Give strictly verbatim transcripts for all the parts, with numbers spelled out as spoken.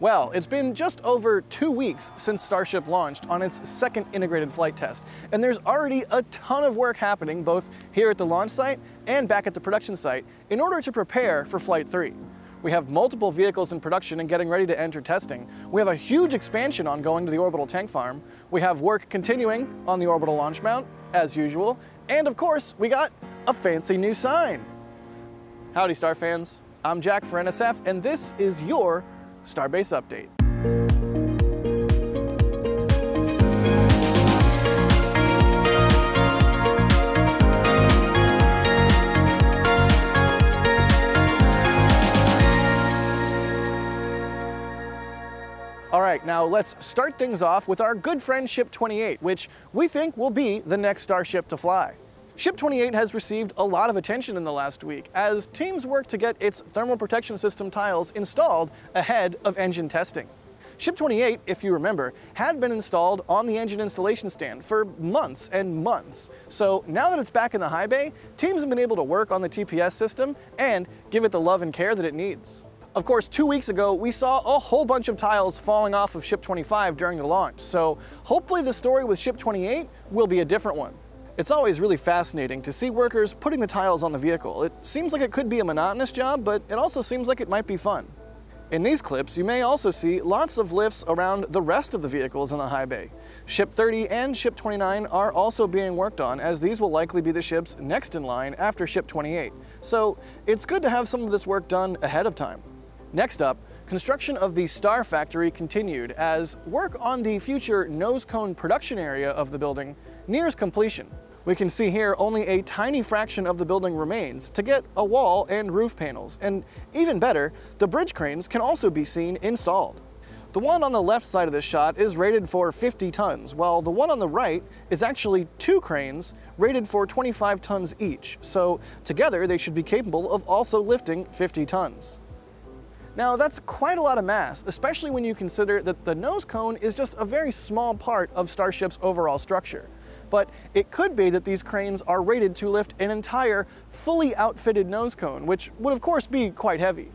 Well, it's been just over two weeks since Starship launched on its second integrated flight test, and there's already a ton of work happening both here at the launch site and back at the production site in order to prepare for Flight three. We have multiple vehicles in production and getting ready to enter testing. We have a huge expansion ongoing to the Orbital Tank Farm. We have work continuing on the orbital launch mount, as usual, and of course, we got a fancy new sign. Howdy, Star fans. I'm Jack for N S F, and this is your Starbase update. All right, now let's start things off with our good friend Ship twenty-eight, which we think will be the next Starship to fly. Ship twenty-eight has received a lot of attention in the last week as teams work to get its thermal protection system tiles installed ahead of engine testing. Ship twenty-eight, if you remember, had been installed on the engine installation stand for months and months. So now that it's back in the high bay, teams have been able to work on the T P S system and give it the love and care that it needs. Of course, two weeks ago, we saw a whole bunch of tiles falling off of Ship twenty-five during the launch. So hopefully the story with Ship twenty-eight will be a different one. It's always really fascinating to see workers putting the tiles on the vehicle. It seems like it could be a monotonous job, but it also seems like it might be fun. In these clips, you may also see lots of lifts around the rest of the vehicles in the high bay. Ship thirty and Ship twenty-nine are also being worked on, as these will likely be the ships next in line after Ship twenty-eight. So it's good to have some of this work done ahead of time. Next up, construction of the Star Factory continued as work on the future nose cone production area of the building nears completion. We can see here only a tiny fraction of the building remains to get a wall and roof panels, and even better, the bridge cranes can also be seen installed. The one on the left side of this shot is rated for fifty tons, while the one on the right is actually two cranes rated for twenty-five tons each, so together they should be capable of also lifting fifty tons. Now that's quite a lot of mass, especially when you consider that the nose cone is just a very small part of Starship's overall structure. But it could be that these cranes are rated to lift an entire, fully outfitted nose cone, which would of course be quite heavy.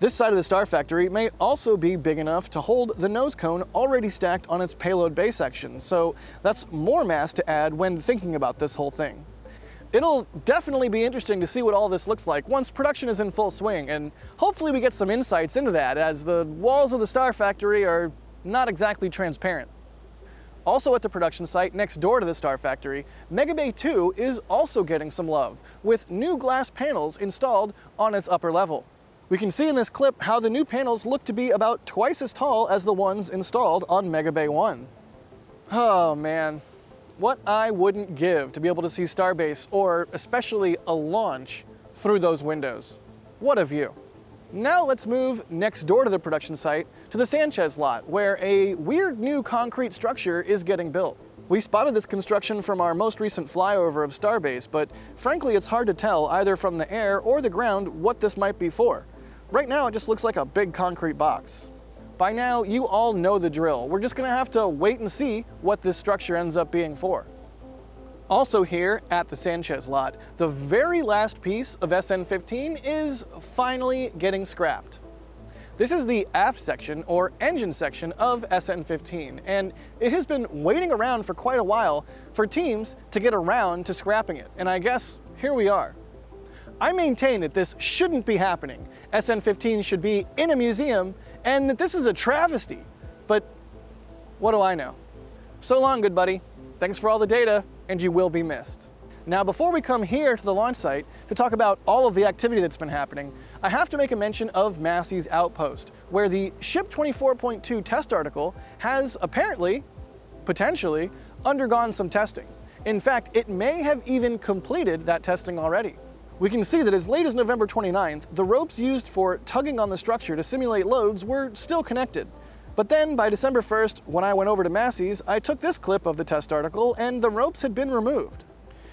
This side of the Star Factory may also be big enough to hold the nose cone already stacked on its payload bay section, so that's more mass to add when thinking about this whole thing. It'll definitely be interesting to see what all this looks like once production is in full swing, and hopefully we get some insights into that, as the walls of the Star Factory are not exactly transparent. Also at the production site next door to the Star Factory, Mega Bay two is also getting some love, with new glass panels installed on its upper level. We can see in this clip how the new panels look to be about twice as tall as the ones installed on Mega Bay one. Oh man. What I wouldn't give to be able to see Starbase, or especially a launch, through those windows. What a view. Now let's move next door to the production site to the Sanchez lot, where a weird new concrete structure is getting built. We spotted this construction from our most recent flyover of Starbase, but frankly it's hard to tell either from the air or the ground what this might be for. Right now it just looks like a big concrete box. By now, you all know the drill. We're just gonna have to wait and see what this structure ends up being for. Also here at the Sanchez lot, the very last piece of S N fifteen is finally getting scrapped. This is the aft section, or engine section, of S N fifteen, and it has been waiting around for quite a while for teams to get around to scrapping it, and I guess here we are. I maintain that this shouldn't be happening. S N fifteen should be in a museum, and that this is a travesty. But what do I know? So long, good buddy. Thanks for all the data, and you will be missed. Now, before we come here to the launch site to talk about all of the activity that's been happening, I have to make a mention of Massey's outpost, where the Ship twenty-four point two test article has apparently, potentially, undergone some testing. In fact, it may have even completed that testing already. We can see that as late as November twenty-ninth, the ropes used for tugging on the structure to simulate loads were still connected. But then by December first, when I went over to Massey's, I took this clip of the test article and the ropes had been removed.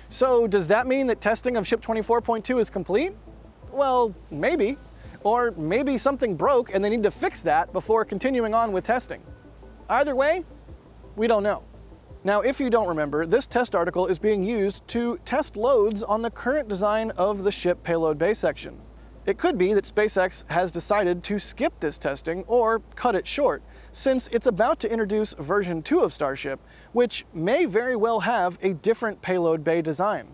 So does that mean that testing of Ship twenty-four point two is complete? Well, maybe. Or maybe something broke and they need to fix that before continuing on with testing. Either way, we don't know. Now, if you don't remember, this test article is being used to test loads on the current design of the ship payload bay section. It could be that SpaceX has decided to skip this testing or cut it short, since it's about to introduce version two of Starship, which may very well have a different payload bay design.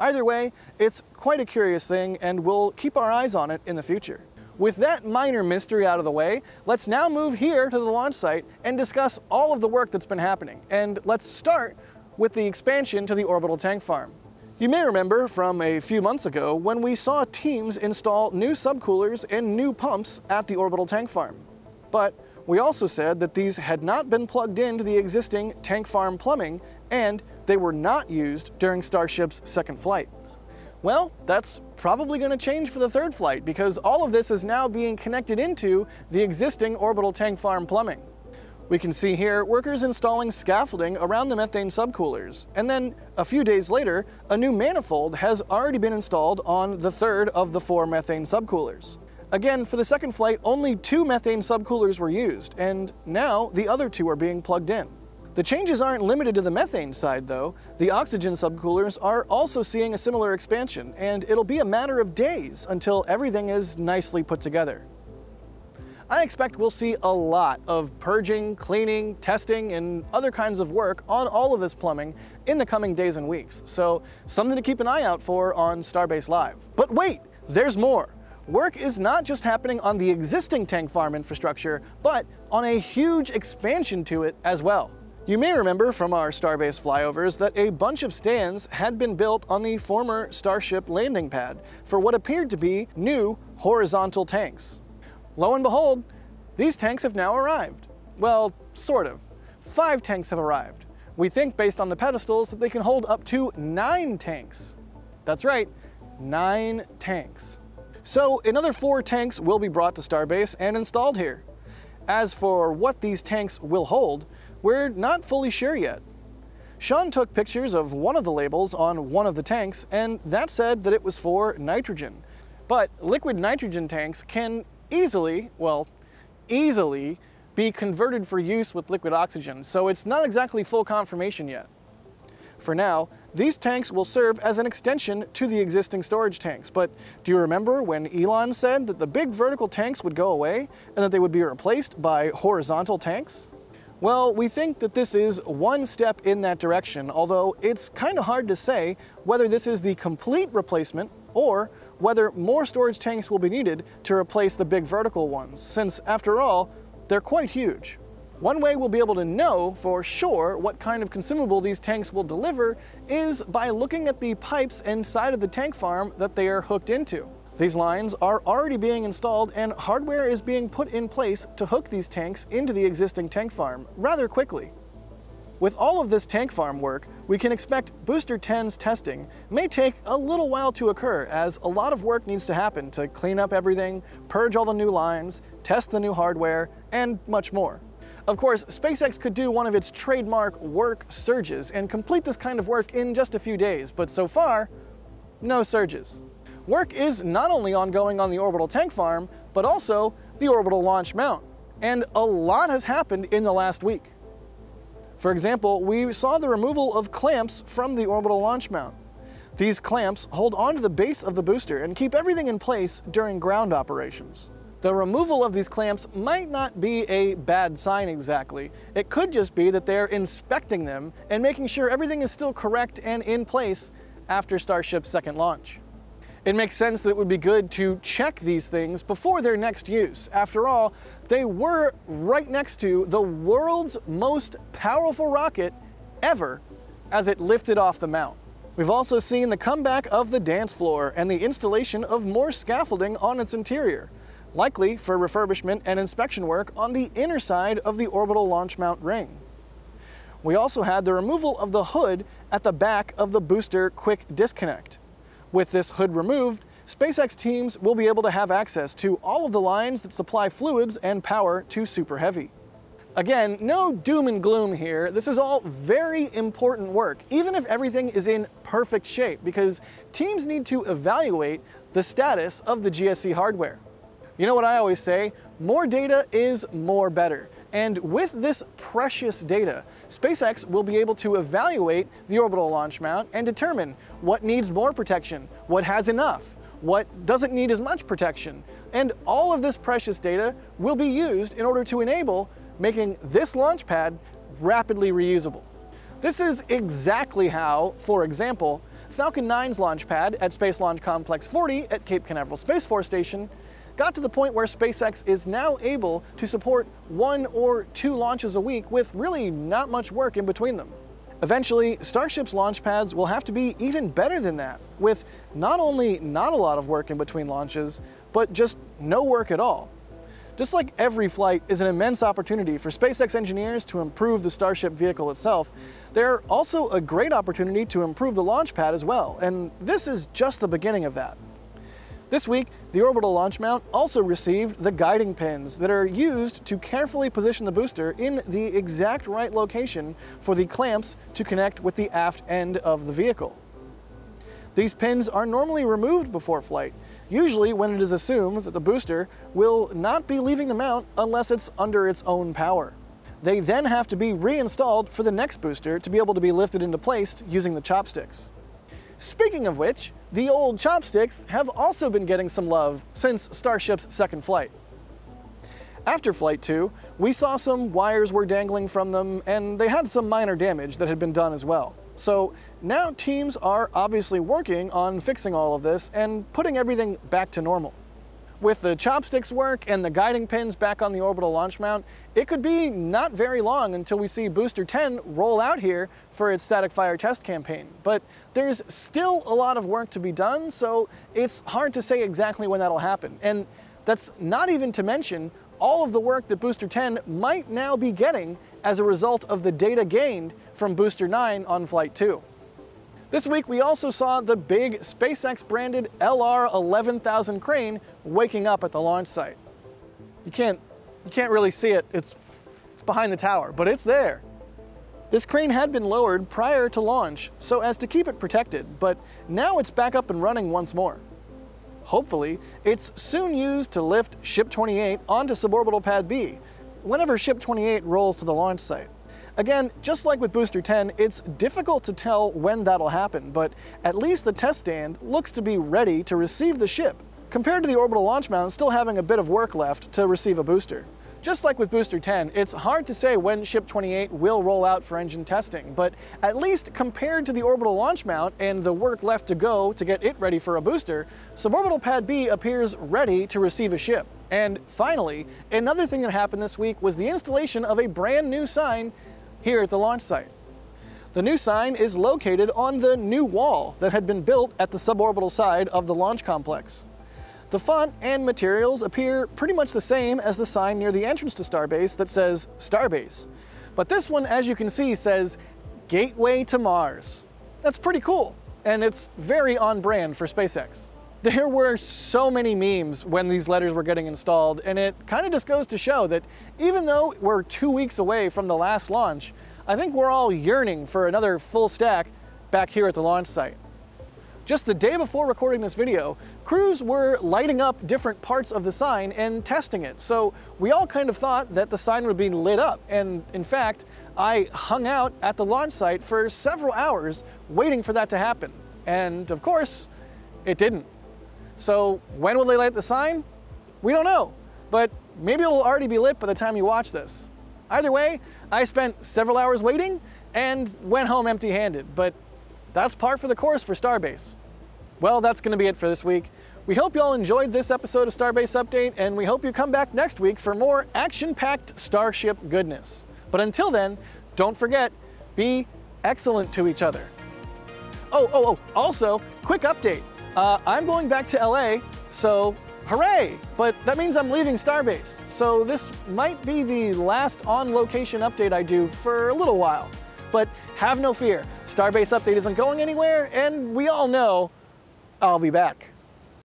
Either way, it's quite a curious thing, and we'll keep our eyes on it in the future. With that minor mystery out of the way, let's now move here to the launch site and discuss all of the work that's been happening. And let's start with the expansion to the Orbital Tank Farm. You may remember from a few months ago when we saw teams install new subcoolers and new pumps at the Orbital Tank Farm. But we also said that these had not been plugged into the existing tank farm plumbing, and they were not used during Starship's second flight. Well, that's probably going to change for the third flight, because all of this is now being connected into the existing Orbital Tank Farm plumbing. We can see here workers installing scaffolding around the methane subcoolers, and then a few days later, a new manifold has already been installed on the third of the four methane subcoolers. Again, for the second flight, only two methane subcoolers were used, and now the other two are being plugged in. The changes aren't limited to the methane side, though. The oxygen subcoolers are also seeing a similar expansion, and it'll be a matter of days until everything is nicely put together. I expect we'll see a lot of purging, cleaning, testing, and other kinds of work on all of this plumbing in the coming days and weeks, so something to keep an eye out for on Starbase Live. But wait, there's more! Work is not just happening on the existing tank farm infrastructure, but on a huge expansion to it as well. You may remember from our Starbase flyovers that a bunch of stands had been built on the former Starship landing pad for what appeared to be new horizontal tanks. Lo and behold, these tanks have now arrived. Well, sort of. Five tanks have arrived. We think, based on the pedestals, that they can hold up to nine tanks. That's right, nine tanks. So another four tanks will be brought to Starbase and installed here. As for what these tanks will hold, we're not fully sure yet. Sean took pictures of one of the labels on one of the tanks, and that said that it was for nitrogen. But liquid nitrogen tanks can easily, well, easily be converted for use with liquid oxygen, so it's not exactly full confirmation yet. For now, these tanks will serve as an extension to the existing storage tanks, but do you remember when Elon said that the big vertical tanks would go away and that they would be replaced by horizontal tanks? Well, we think that this is one step in that direction, although it's kind of hard to say whether this is the complete replacement or whether more storage tanks will be needed to replace the big vertical ones, since, after all, they're quite huge. One way we'll be able to know for sure what kind of consumable these tanks will deliver is by looking at the pipes inside of the tank farm that they are hooked into. These lines are already being installed, and hardware is being put in place to hook these tanks into the existing tank farm rather quickly. With all of this tank farm work, we can expect Booster ten's testing may take a little while to occur, as a lot of work needs to happen to clean up everything, purge all the new lines, test the new hardware, and much more. Of course, SpaceX could do one of its trademark work surges and complete this kind of work in just a few days, but so far, no surges. Work is not only ongoing on the Orbital Tank Farm, but also the Orbital Launch Mount. And a lot has happened in the last week. For example, we saw the removal of clamps from the Orbital Launch Mount. These clamps hold onto the base of the booster and keep everything in place during ground operations. The removal of these clamps might not be a bad sign exactly. It could just be that they're inspecting them and making sure everything is still correct and in place after Starship's second launch. It makes sense that it would be good to check these things before their next use. After all, they were right next to the world's most powerful rocket ever as it lifted off the mount. We've also seen the comeback of the dance floor and the installation of more scaffolding on its interior, likely for refurbishment and inspection work on the inner side of the orbital launch mount ring. We also had the removal of the hood at the back of the booster quick disconnect. With this hood removed, SpaceX teams will be able to have access to all of the lines that supply fluids and power to Super Heavy. Again, no doom and gloom here. This is all very important work, even if everything is in perfect shape, because teams need to evaluate the status of the G S C hardware. You know what I always say, more data is more better. And with this precious data, SpaceX will be able to evaluate the orbital launch mount and determine what needs more protection, what has enough, what doesn't need as much protection. And all of this precious data will be used in order to enable making this launch pad rapidly reusable. This is exactly how, for example, Falcon nine's launch pad at Space Launch Complex forty at Cape Canaveral Space Force Station got to the point where SpaceX is now able to support one or two launches a week with really not much work in between them. Eventually, Starship's launch pads will have to be even better than that, with not only not a lot of work in between launches, but just no work at all. Just like every flight is an immense opportunity for SpaceX engineers to improve the Starship vehicle itself, they're also a great opportunity to improve the launch pad as well, and this is just the beginning of that. This week, the orbital launch mount also received the guiding pins that are used to carefully position the booster in the exact right location for the clamps to connect with the aft end of the vehicle. These pins are normally removed before flight, usually when it is assumed that the booster will not be leaving the mount unless it's under its own power. They then have to be reinstalled for the next booster to be able to be lifted into place using the chopsticks. Speaking of which, the old chopsticks have also been getting some love since Starship's second flight. After Flight two, we saw some wires were dangling from them, and they had some minor damage that had been done as well. So now teams are obviously working on fixing all of this and putting everything back to normal. With the chopsticks work and the guiding pins back on the orbital launch mount, it could be not very long until we see Booster ten roll out here for its static fire test campaign. But there's still a lot of work to be done, so it's hard to say exactly when that'll happen. And that's not even to mention all of the work that Booster ten might now be getting as a result of the data gained from Booster nine on Flight two. This week, we also saw the big SpaceX-branded L R eleven thousand crane waking up at the launch site. You can't, you can't really see it. It's, it's behind the tower, but it's there. This crane had been lowered prior to launch so as to keep it protected, but now it's back up and running once more. Hopefully, it's soon used to lift Ship twenty-eight onto Suborbital Pad B whenever Ship twenty-eight rolls to the launch site. Again, just like with Booster ten, it's difficult to tell when that'll happen, but at least the test stand looks to be ready to receive the ship, compared to the orbital launch mount still having a bit of work left to receive a booster. Just like with Booster ten, it's hard to say when Ship twenty-eight will roll out for engine testing, but at least compared to the orbital launch mount and the work left to go to get it ready for a booster, Suborbital Pad B appears ready to receive a ship. And finally, another thing that happened this week was the installation of a brand new sign here at the launch site. The new sign is located on the new wall that had been built at the suborbital side of the launch complex. The font and materials appear pretty much the same as the sign near the entrance to Starbase that says Starbase. But this one, as you can see, says Gateway to Mars. That's pretty cool, and it's very on brand for SpaceX. There were so many memes when these letters were getting installed, and it kind of just goes to show that even though we're two weeks away from the last launch, I think we're all yearning for another full stack back here at the launch site. Just the day before recording this video, crews were lighting up different parts of the sign and testing it, so we all kind of thought that the sign would be lit up, and in fact, I hung out at the launch site for several hours waiting for that to happen, and of course, it didn't. So when will they light the sign? We don't know, but maybe it'll already be lit by the time you watch this. Either way, I spent several hours waiting and went home empty-handed, but that's par for the course for Starbase. Well, that's going to be it for this week. We hope you all enjoyed this episode of Starbase Update, and we hope you come back next week for more action-packed Starship goodness. But until then, don't forget, be excellent to each other. Oh, oh, oh, also, quick update. Uh, I'm going back to L A, so hooray! But that means I'm leaving Starbase, so this might be the last on-location update I do for a little while. But have no fear, Starbase Update isn't going anywhere, and we all know I'll be back.